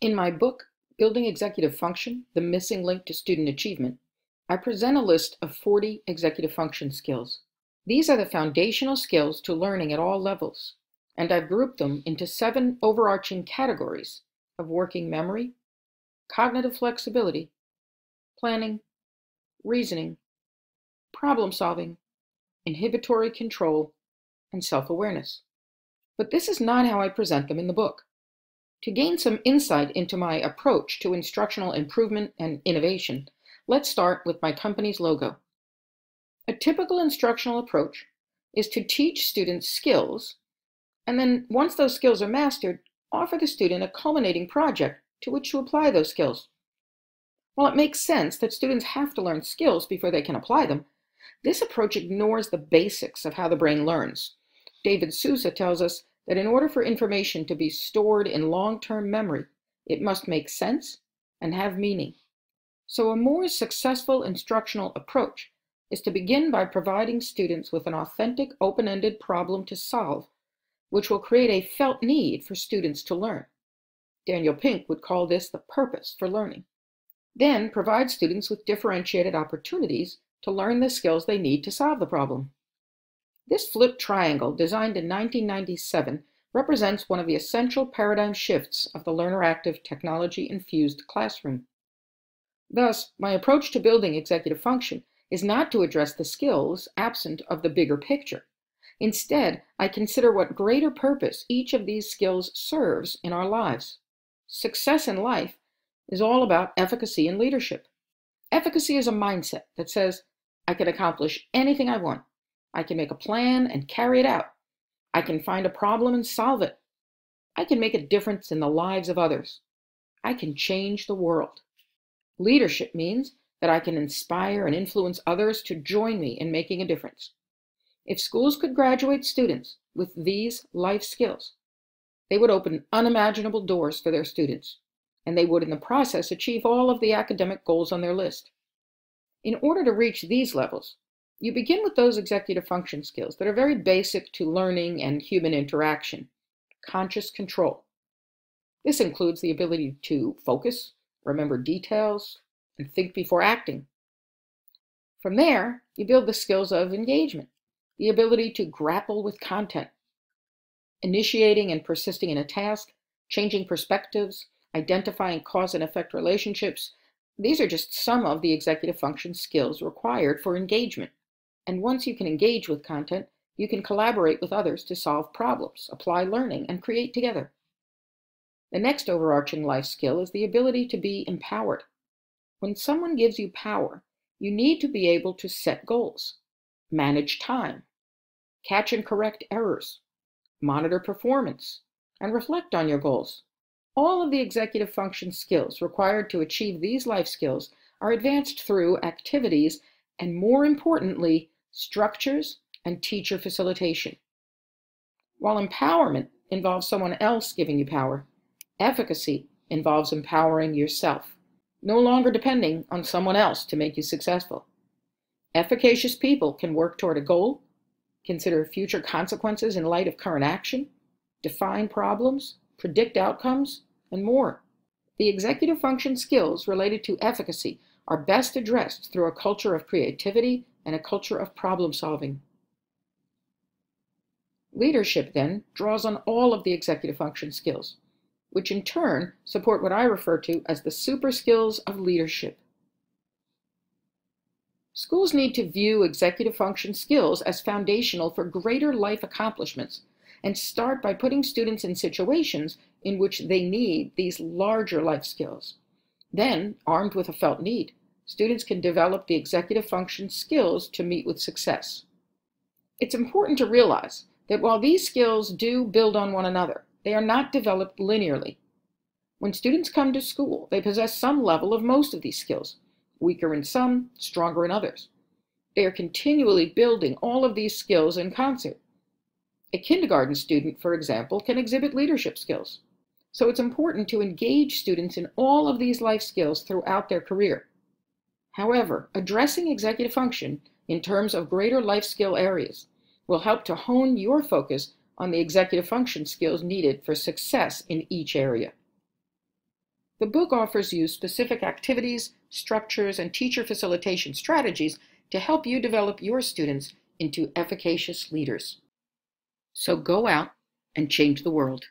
In my book, Building Executive Function: The Missing Link to Student Achievement, I present a list of 40 executive function skills. These are the foundational skills to learning at all levels, and I've grouped them into 7 overarching categories of working memory, cognitive flexibility, planning, reasoning, problem solving, inhibitory control, and self-awareness. But this is not how I present them in the book. To gain some insight into my approach to instructional improvement and innovation, let's start with my company's logo. A typical instructional approach is to teach students skills, and then once those skills are mastered, offer the student a culminating project to which to apply those skills. While it makes sense that students have to learn skills before they can apply them, this approach ignores the basics of how the brain learns. David Sousa tells us that in order for information to be stored in long-term memory, it must make sense and have meaning. So a more successful instructional approach is to begin by providing students with an authentic, open-ended problem to solve, which will create a felt need for students to learn. Daniel Pink would call this the purpose for learning. Then provide students with differentiated opportunities to learn the skills they need to solve the problem. This flipped triangle, designed in 1997, represents one of the essential paradigm shifts of the learner-active, technology-infused classroom. Thus, my approach to building executive function is not to address the skills absent of the bigger picture. Instead, I consider what greater purpose each of these skills serves in our lives. Success in life is all about efficacy and leadership. Efficacy is a mindset that says, I can accomplish anything I want. I can make a plan and carry it out. I can find a problem and solve it. I can make a difference in the lives of others. I can change the world. Leadership means that I can inspire and influence others to join me in making a difference. If schools could graduate students with these life skills, they would open unimaginable doors for their students, and they would in the process achieve all of the academic goals on their list. In order to reach these levels, you begin with those executive function skills that are very basic to learning and human interaction. Conscious control. This includes the ability to focus, remember details, and think before acting. From there, you build the skills of engagement, the ability to grapple with content, initiating and persisting in a task, changing perspectives, identifying cause and effect relationships. These are just some of the executive function skills required for engagement. And once you can engage with content, you can collaborate with others to solve problems, apply learning, and create together. The next overarching life skill is the ability to be empowered. When someone gives you power, you need to be able to set goals, manage time, catch and correct errors, monitor performance, and reflect on your goals. All of the executive function skills required to achieve these life skills are advanced through activities and, more importantly, structures and teacher facilitation. While empowerment involves someone else giving you power, efficacy involves empowering yourself, no longer depending on someone else to make you successful. Efficacious people can work toward a goal, consider future consequences in light of current action, define problems, predict outcomes, and more. The executive function skills related to efficacy are best addressed through a culture of creativity and a culture of problem solving. Leadership, then, draws on all of the executive function skills, which in turn support what I refer to as the super skills of leadership. Schools need to view executive function skills as foundational for greater life accomplishments and start by putting students in situations in which they need these larger life skills. Then, armed with a felt need, students can develop the executive function skills to meet with success. It's important to realize that while these skills do build on one another, they are not developed linearly. When students come to school, they possess some level of most of these skills, weaker in some, stronger in others. They are continually building all of these skills in concert. A kindergarten student, for example, can exhibit leadership skills. So it's important to engage students in all of these life skills throughout their career. However, addressing executive function in terms of greater life skill areas will help to hone your focus on the executive function skills needed for success in each area. The book offers you specific activities, structures, and teacher facilitation strategies to help you develop your students into efficacious leaders. So go out and change the world.